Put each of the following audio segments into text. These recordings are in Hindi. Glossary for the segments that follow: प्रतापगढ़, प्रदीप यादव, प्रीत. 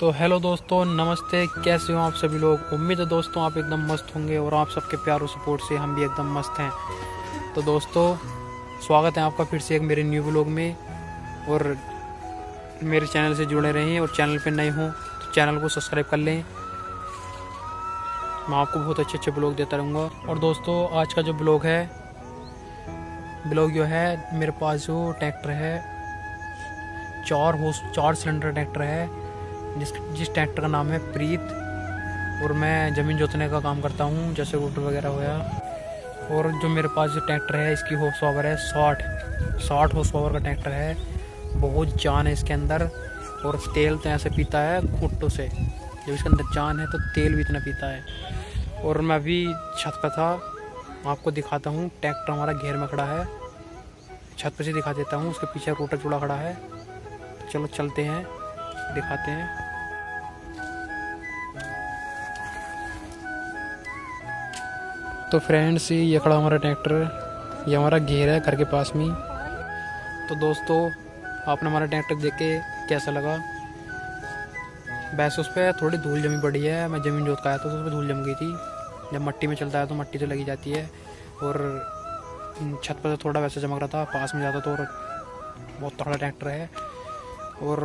तो हेलो दोस्तों, नमस्ते। कैसे हो आप सभी लोग? उम्मीद है दोस्तों आप एकदम मस्त होंगे और आप सबके प्यार और सपोर्ट से हम भी एकदम मस्त हैं। तो दोस्तों स्वागत है आपका फिर से एक मेरे न्यू व्लॉग में। और मेरे चैनल से जुड़े रहें और चैनल पर नए हों तो चैनल को सब्सक्राइब कर लें। मैं आपको बहुत अच्छे अच्छे ब्लॉग देता रहूँगा। और दोस्तों आज का जो ब्लॉग है, ब्लॉग जो है, मेरे पास जो ट्रैक्टर है चार सिलेंडर ट्रैक्टर है, जिस ट्रैक्टर का नाम है प्रीत। और मैं ज़मीन जोतने का काम करता हूँ, जैसे रोटर वगैरह होया। और जो मेरे पास जो ट्रैक्टर है इसकी हॉर्स पावर है 60 हॉर्स पावर का ट्रैक्टर है। बहुत जान है इसके अंदर। और तेल तो ऐसे पीता है घुट्टों से, जब इसके अंदर जान है तो तेल भी इतना पीता है। और मैं अभी छत पर था, आपको दिखाता हूँ। ट्रैक्टर हमारा घेर में खड़ा है, छत पर से दिखा देता हूँ। उसके पीछे रोटर जुड़ा खड़ा है, चलो चलते हैं, दिखाते हैं। तो फ्रेंड्स ये खड़ा हमारा ट्रैक्टर, ये हमारा घेर है घर के पास में। तो दोस्तों आपने हमारा ट्रैक्टर देखे कैसा लगा? वैसे उस पर थोड़ी धूल जमी पड़ी है, मैं ज़मीन जोत आया था तो उस पर धूल जम गई थी। जब मट्टी में चलता है तो मट्टी तो लगी जाती है। और छत पर तो थोड़ा वैसे चमक रहा था, पास में जाता तो और बहुत तगड़ा ट्रैक्टर है। और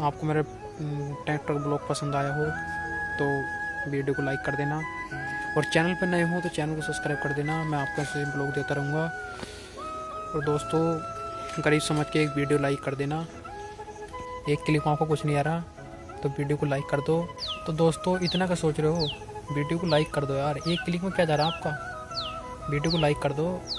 आपको मेरे ट्रैक्टर ब्लॉग पसंद आया हो तो वीडियो को लाइक कर देना और चैनल पर नए हो तो चैनल को सब्सक्राइब कर देना। मैं आपको ऐसे ब्लॉग देता रहूँगा। और दोस्तों गरीब समझ के एक वीडियो लाइक कर देना, एक क्लिक आपको कुछ नहीं आ रहा तो वीडियो को लाइक कर दो। तो दोस्तों इतना क्या सोच रहे हो, वीडियो को लाइक कर दो यार, एक क्लिक में क्या जा रहा है आपका, वीडियो को लाइक कर दो।